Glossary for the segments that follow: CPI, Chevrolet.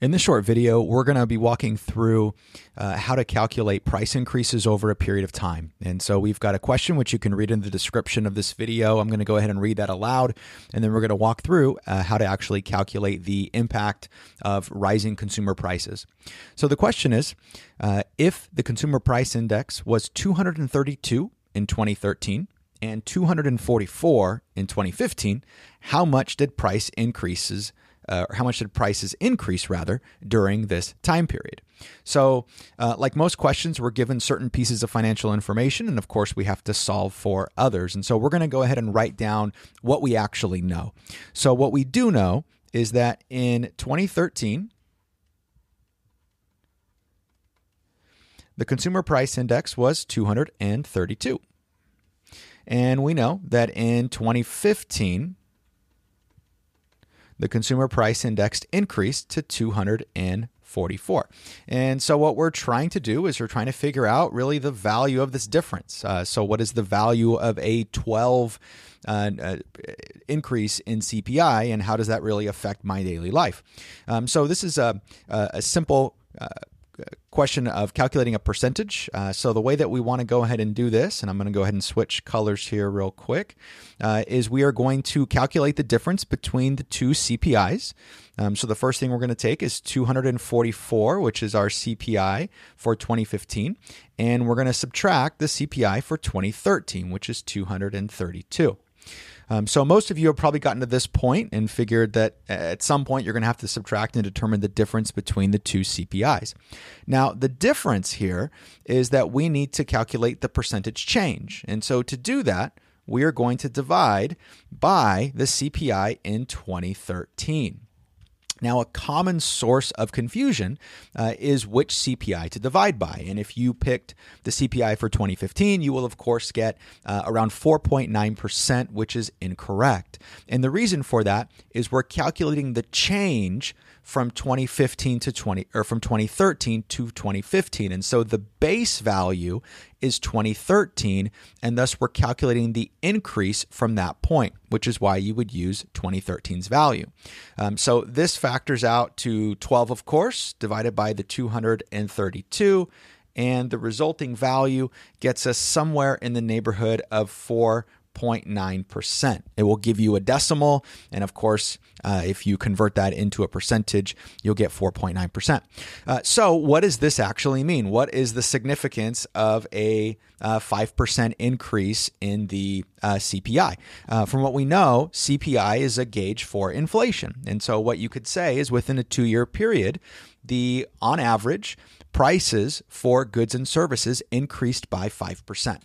In this short video, we're going to be walking through how to calculate price increases over a period of time. And so we've got a question which you can read in the description of this video. I'm going to go ahead and read that aloud, and then we're going to walk through how to actually calculate the impact of rising consumer prices. So the question is, if the consumer price index was 232 in 2013 and 244 in 2015, how much did prices increase during this time period? So like most questions, we're given certain pieces of financial information, and of course we have to solve for others. And so we're going to go ahead and write down what we actually know. So what we do know is that in 2013, the consumer price index was 232. And we know that in 2015, the consumer price index increased to 244. And so what we're trying to do is we're trying to figure out really the value of this difference. So what is the value of a 12% increase in CPI, and how does that really affect my daily life? So this is a simple question of calculating a percentage. So the way that we want to go ahead and do this, and I'm going to go ahead and switch colors here real quick, is we are going to calculate the difference between the two CPIs. So the first thing we're going to take is 244, which is our CPI for 2015. And we're going to subtract the CPI for 2013, which is 232. So most of you have probably gotten to this point and figured that at some point you're going to have to subtract and determine the difference between the two CPIs. Now, the difference here is that we need to calculate the percentage change. And so to do that, we are going to divide by the CPI in 2013. Now, a common source of confusion is which CPI to divide by. And if you picked the CPI for 2015, you will, of course, get around 4.9%, which is incorrect. And the reason for that is we're calculating the change from 2013 to 2015. And so the base value is 2013, and thus we're calculating the increase from that point, which is why you would use 2013's value. So this factors out to 12, of course, divided by the 232, and the resulting value gets us somewhere in the neighborhood of 4.9%. It will give you a decimal, and of course, if you convert that into a percentage, you'll get 4.9%. So what does this actually mean? What is the significance of a 5% increase in the CPI? From what we know, CPI is a gauge for inflation. And so what you could say is within a two-year period, on average, prices for goods and services increased by 5%.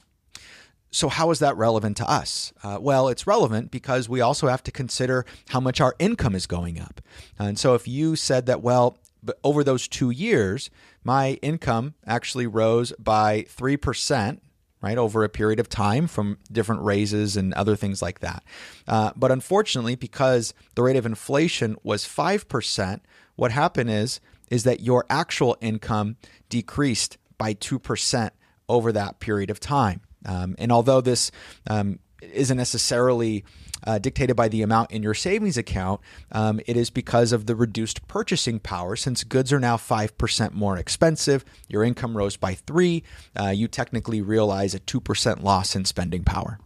So how is that relevant to us? Well, it's relevant because we also have to consider how much our income is going up. And so if you said that, well, but over those 2 years, my income actually rose by 3%, right, over a period of time from different raises and other things like that. But unfortunately, because the rate of inflation was 5%, what happened is that your actual income decreased by 2% over that period of time. And although this isn't necessarily dictated by the amount in your savings account, it is because of the reduced purchasing power. Since goods are now 5% more expensive, your income rose by 3%, you technically realize a 2% loss in spending power.